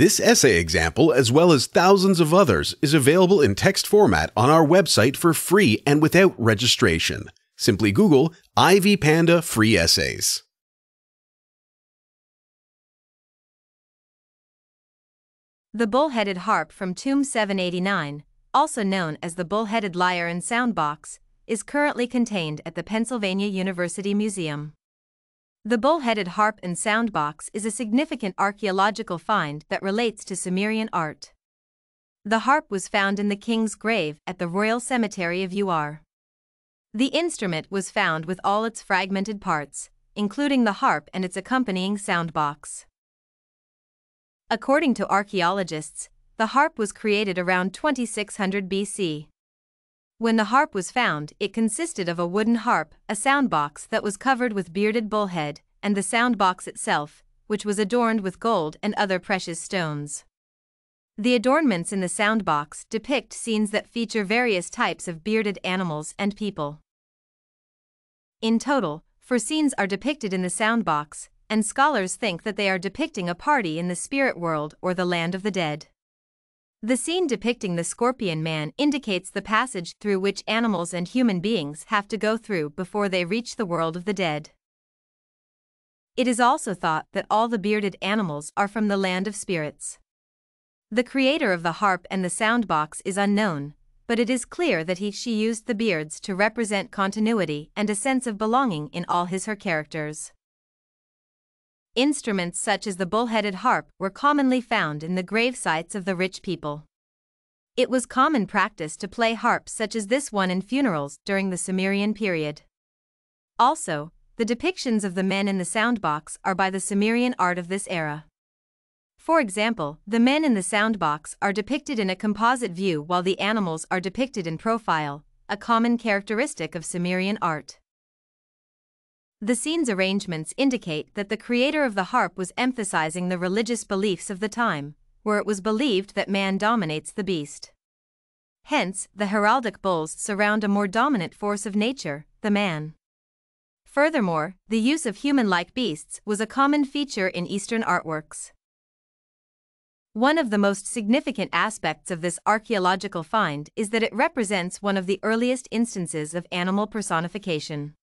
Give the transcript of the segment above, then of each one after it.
This essay example, as well as thousands of others, is available in text format on our website for free and without registration. Simply Google Ivy Panda free essays. The bull-headed harp from Tomb 789, also known as the bull-headed lyre and soundbox, is currently contained at the Pennsylvania University Museum. The bull-headed harp and soundbox is a significant archaeological find that relates to Sumerian art. The harp was found in the king's grave at the Royal Cemetery of Ur. The instrument was found with all its fragmented parts, including the harp and its accompanying soundbox. According to archaeologists, the harp was created around 2600 BC. When the harp was found, it consisted of a wooden harp, a soundbox that was covered with bearded bullhead, and the soundbox itself, which was adorned with gold and other precious stones. The adornments in the soundbox depict scenes that feature various types of bearded animals and people. In total, 4 scenes are depicted in the soundbox, and scholars think that they are depicting a party in the spirit world or the land of the dead. The scene depicting the Scorpion Man indicates the passage through which animals and human beings have to go through before they reach the world of the dead. It is also thought that all the bearded animals are from the land of spirits. The creator of the harp and the soundbox is unknown, but it is clear that she used the beards to represent continuity and a sense of belonging in all her characters. Instruments such as the bull-headed harp were commonly found in the gravesites of the rich people. It was common practice to play harps such as this one in funerals during the Sumerian period. Also, the depictions of the men in the soundbox are by the Sumerian art of this era. For example, the men in the soundbox are depicted in a composite view while the animals are depicted in profile, a common characteristic of Sumerian art. The scene's arrangements indicate that the creator of the harp was emphasizing the religious beliefs of the time, where it was believed that man dominates the beast. Hence, the heraldic bulls surround a more dominant force of nature, the man. Furthermore, the use of human-like beasts was a common feature in Eastern artworks. One of the most significant aspects of this archaeological find is that it represents one of the earliest instances of animal personification.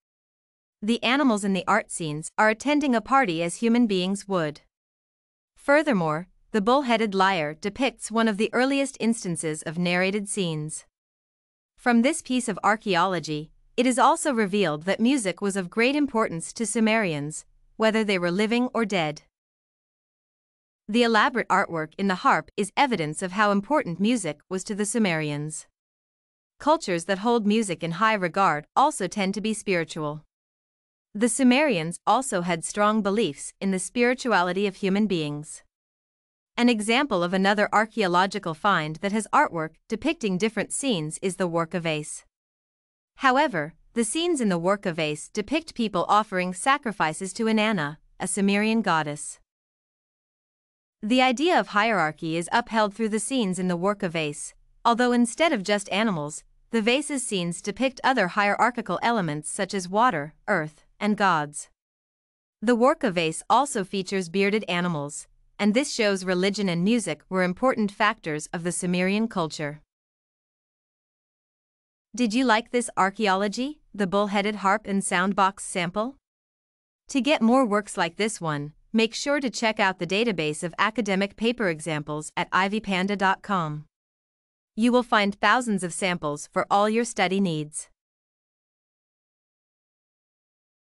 The animals in the art scenes are attending a party as human beings would. Furthermore, the bull-headed lyre depicts one of the earliest instances of narrated scenes. From this piece of archaeology, it is also revealed that music was of great importance to Sumerians, whether they were living or dead. The elaborate artwork in the harp is evidence of how important music was to the Sumerians. Cultures that hold music in high regard also tend to be spiritual. The Sumerians also had strong beliefs in the spirituality of human beings. An example of another archaeological find that has artwork depicting different scenes is the Warka Vase. However, the scenes in the Warka Vase depict people offering sacrifices to Inanna, a Sumerian goddess. The idea of hierarchy is upheld through the scenes in the Warka Vase, although instead of just animals, the vase's scenes depict other hierarchical elements such as water, earth, and gods. The Warka Vase also features bearded animals, and this shows religion and music were important factors of the Sumerian culture. Did you like this archaeology, the bull-headed harp and soundbox sample? To get more works like this one, make sure to check out the database of academic paper examples at ivypanda.com. You will find thousands of samples for all your study needs.